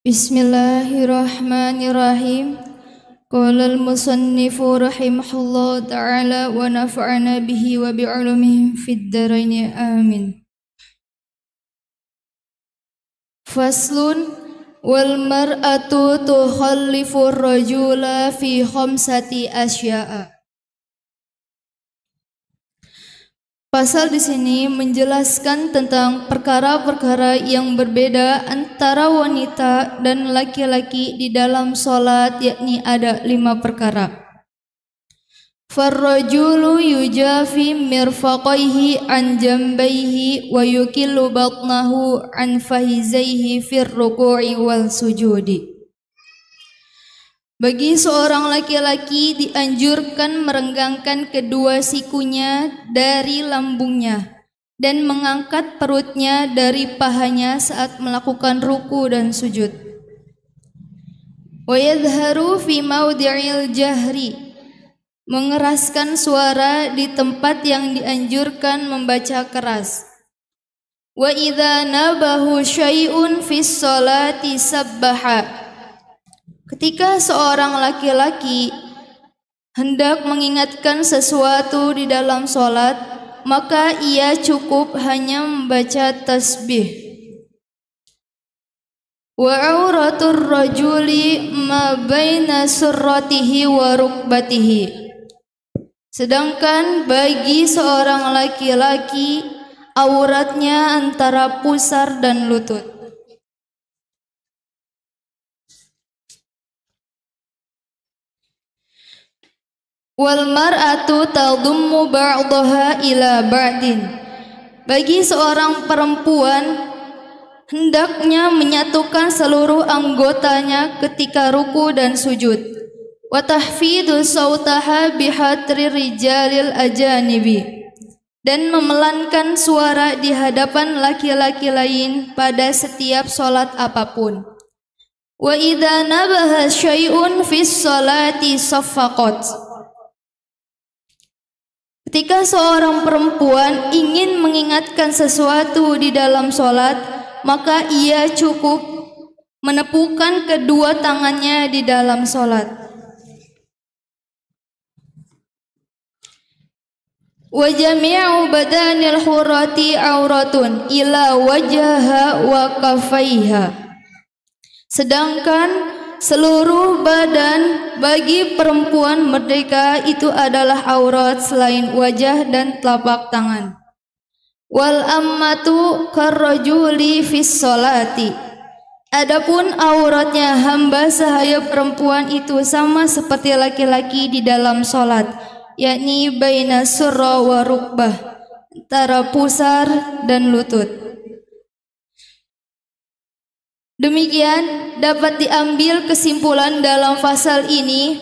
Bismillahirrahmanirrahim. Qala al-musannifu rahimahullah ta'ala wa nafa'ana bihi wa bi'ulumihim fid dharaini amin. Faslun wal mar'atu tukhallifu ar-rajula fi khamsati asya'a. Pasal di sini menjelaskan tentang perkara-perkara yang berbeda antara wanita dan laki-laki di dalam sholat, yakni ada 5 perkara. Farrajulu yujafi mirfaqaihi an jambaihi wa yukillu batnahu an fahizaihi fir ruku'i wal sujudi. Bagi seorang laki-laki dianjurkan merenggangkan kedua sikunya dari lambungnya dan mengangkat perutnya dari pahanya saat melakukan ruku dan sujud. Wa yadhharu fi mawdi'il jahri, mengeraskan suara di tempat yang dianjurkan membaca keras. Wa idza nabahu syai'un fis sholati sabbaha. Ketika seorang laki-laki hendak mengingatkan sesuatu di dalam sholat, maka ia cukup hanya membaca tasbih. Wa auratur rajuli ma baina surratihi wa rukbatihi. Sedangkan bagi seorang laki-laki, auratnya antara pusar dan lutut. Wal mar'atu tadummu ba'daha ila ba'din. Bagi seorang perempuan, hendaknya menyatukan seluruh anggotanya ketika ruku dan sujud. Wa tahfidu sautaha bihatri rijalil ajanibi. Dan memelankan suara di hadapan laki-laki lain pada setiap sholat apapun. Wa idza nabaha syai'un fis sholati saffaqat. Ketika seorang perempuan ingin mengingatkan sesuatu di dalam sholat, maka ia cukup menepukkan kedua tangannya di dalam sholat. Wa jami'u badanil hurati auratun ila wajaha wa kafaiha. Sedangkan seluruh badan bagi perempuan merdeka itu adalah aurat selain wajah dan telapak tangan. Wal ammatu karrajuli fis sholati. Adapun auratnya hamba sahaya perempuan itu sama seperti laki-laki di dalam sholat, yakni baina surra wa rukbah, antara pusar dan lutut. Demikian dapat diambil kesimpulan dalam pasal ini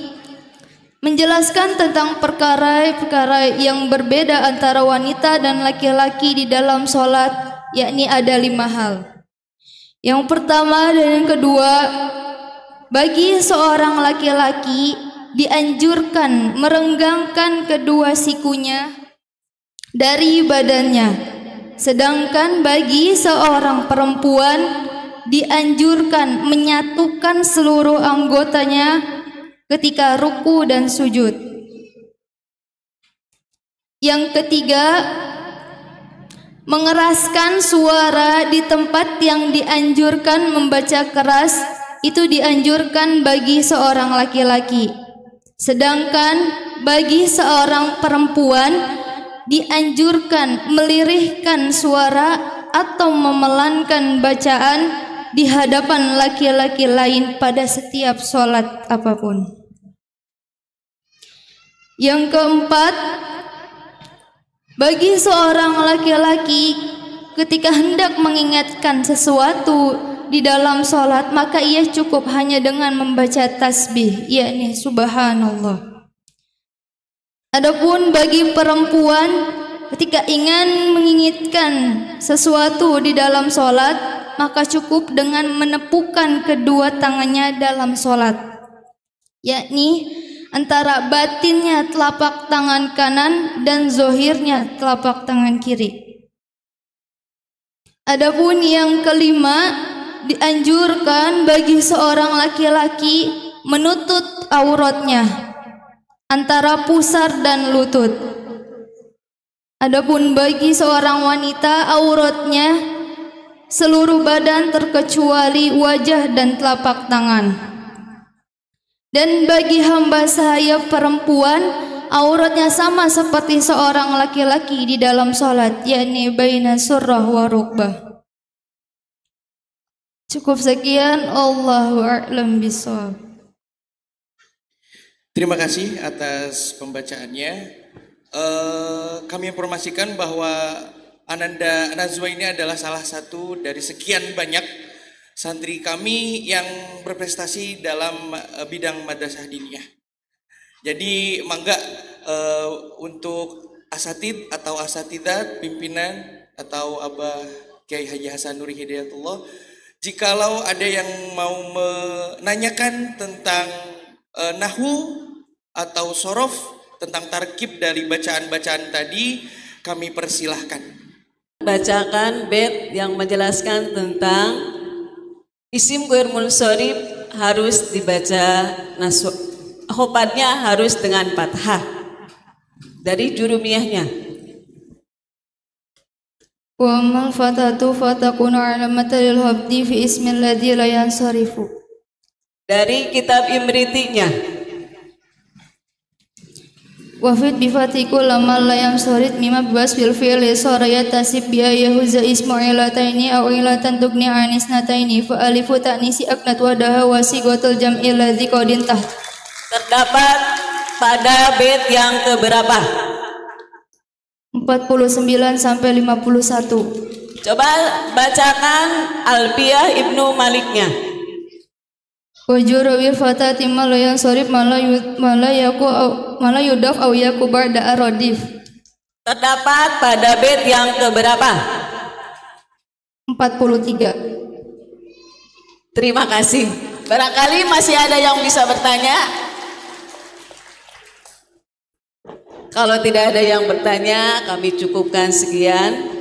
menjelaskan tentang perkara-perkara yang berbeda antara wanita dan laki-laki di dalam sholat, yakni ada 5 hal. Yang pertama dan yang kedua, bagi seorang laki-laki dianjurkan merenggangkan kedua sikunya dari badannya. Sedangkan bagi seorang perempuan dianjurkan menyatukan seluruh anggotanya ketika ruku dan sujud. Yang ketiga, mengeraskan suara di tempat yang dianjurkan membaca keras itu dianjurkan bagi seorang laki-laki. Sedangkan bagi seorang perempuan dianjurkan melirihkan suara atau memelankan bacaan di hadapan laki-laki lain pada setiap sholat apapun. Yang keempat, bagi seorang laki-laki ketika hendak mengingatkan sesuatu di dalam sholat, maka ia cukup hanya dengan membaca tasbih, yakni subhanallah. Adapun bagi perempuan, ketika ingin mengingatkan sesuatu di dalam sholat, maka cukup dengan menepukkan kedua tangannya dalam sholat, yakni antara batinnya telapak tangan kanan dan zohirnya telapak tangan kiri. Adapun yang kelima, dianjurkan bagi seorang laki-laki menutup auratnya antara pusar dan lutut. Adapun bagi seorang wanita, auratnya seluruh badan terkecuali wajah dan telapak tangan. Dan bagi hamba sahaya perempuan, auratnya sama seperti seorang laki-laki di dalam sholat, yakni baina surrah wa rukbah. Cukup sekian, Allahu a'lam bishawab. Terima kasih atas pembacaannya. Kami informasikan bahwa Ananda Nazwa ini adalah salah satu dari sekian banyak santri kami yang berprestasi dalam bidang madrasah diniyah. Jadi mangga untuk asatid atau asatidat, pimpinan atau Abah Kiai Haji Hasan Nur Hidayatullah, jikalau ada yang mau menanyakan tentang nahwu atau sorof, tentang tarkib dari bacaan-bacaan tadi, kami persilahkan. Bacakan bait yang menjelaskan tentang isim ghair munsharif harus dibaca nasab, khopatnya harus dengan fathah dari jurumiyahnya. Wa man fatatu fatakunu alamatan lil habdi fi ismil ladzi la yansarifu dari kitab Imrithinnya. Wa fit bi fatiku lamal la yansarid mimma biwasfil fi'li saraya tasib biya yahuza ismu'ilataini aw ilatan tugni anisnataini fa alifu ta'nisi aknat wadaha wasigotul jam'i ladzi qadin tah. Terdapat pada bait yang keberapa? 49 sampai 51. Coba bacakan Albiyah ibnu Maliknya. Wajur wil fatati malayan sorib malayaku malayudaf awyaku barda arodif. Terdapat pada bait yang keberapa? 43. Terima kasih. Barangkali masih ada yang bisa bertanya. Kalau tidak ada yang bertanya, kami cukupkan sekian.